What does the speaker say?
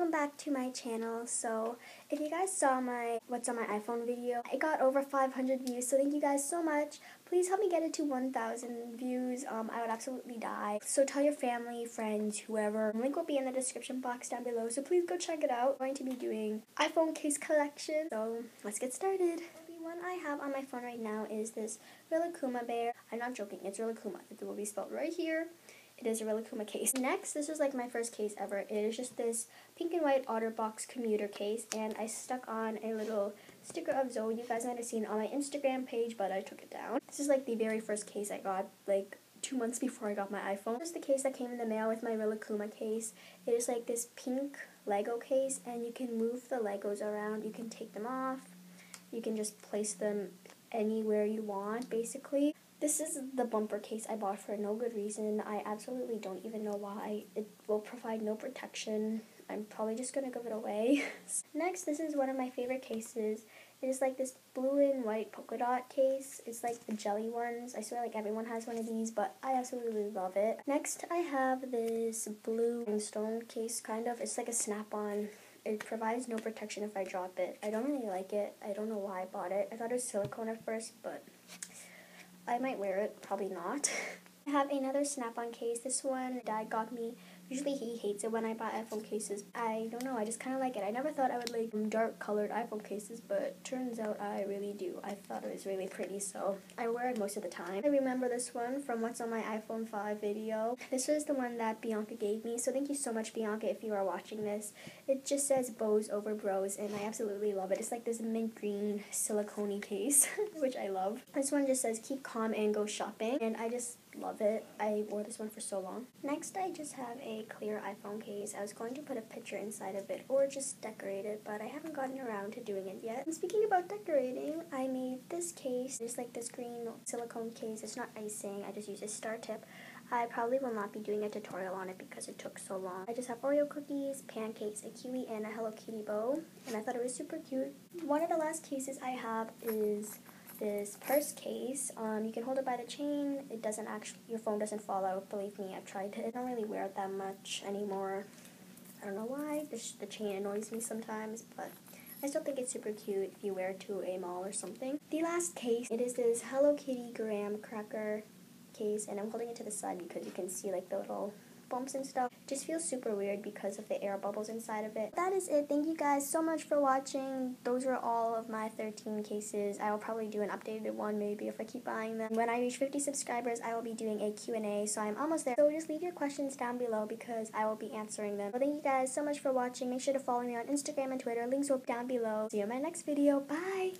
Welcome back to my channel. So if you guys saw my what's on my iPhone video, it got over 500 views, so thank you guys so much. Please help me get it to 1,000 views. I would absolutely die. So tell your family, friends, whoever. The link will be in the description box down below, so please go check it out. I'm going to be doing iPhone case collection, so let's get started. The one I have on my phone right now is this Rilakkuma bear. I'm not joking, it's Rilakkuma. It will be spelled right here. It is a Rilakkuma case. Next, this was like my first case ever. It is just this pink and white OtterBox commuter case, and I stuck on a little sticker of Zoe. You guys might have seen it on my Instagram page, but I took it down. This is like the very first case I got, like 2 months before I got my iPhone. This is the case that came in the mail with my Rilakkuma case. It is like this pink Lego case, and you can move the Legos around. You can take them off. You can just place them anywhere you want, basically. This is the bumper case I bought for no good reason. I absolutely don't even know why. It will provide no protection. I'm probably just gonna give it away. Next, this is one of my favorite cases. It is like this blue and white polka dot case. It's like the jelly ones. I swear like everyone has one of these, but I absolutely love it. Next, I have this blue rhinestone case, kind of. It's like a snap-on. It provides no protection if I drop it. I don't really like it. I don't know why I bought it. I thought it was silicone at first, but I might wear it, probably not. I have another snap-on case. This one Dad got me. Usually he hates it when I buy iPhone cases. I don't know, I just kind of like it. I never thought I would like dark colored iPhone cases, but turns out I really do. I thought it was really pretty, so I wear it most of the time. I remember this one from what's on my iPhone 5 video. This was the one that Bianca gave me, so thank you so much, Bianca, if you are watching this. It just says bows over bros, and I absolutely love it. It's like this mint green silicone case, which I love. This one just says keep calm and go shopping, and I just love it. I wore this one for so long. Next, I just have a clear iPhone case. I was going to put a picture inside of it or just decorate it, but I haven't gotten around to doing it yet. And speaking about decorating, I made this case. It's like this green silicone case. It's not icing. I just use a star tip. I probably will not be doing a tutorial on it because it took so long. I just have Oreo cookies, pancakes, a kiwi, and a Hello Kitty bow, and I thought it was super cute. One of the last cases I have is this purse case. You can hold it by the chain. It doesn't actually, your phone doesn't fall out, believe me, I've tried it. I don't really wear it that much anymore. I don't know why, the chain annoys me sometimes, but I still think it's super cute if you wear it to a mall or something. The last case, it is this Hello Kitty graham cracker case, and I'm holding it to the side because you can see like the little bumps and stuff. It just feels super weird because of the air bubbles inside of it. That is it. Thank you guys so much for watching. Those were all of my 13 cases. I will probably do an updated one maybe if I keep buying them. When I reach 50 subscribers, I will be doing a Q&A, so I'm almost there. So just leave your questions down below because I will be answering them. So thank you guys so much for watching. Make sure to follow me on Instagram and Twitter. Links will be down below. See you in my next video. Bye!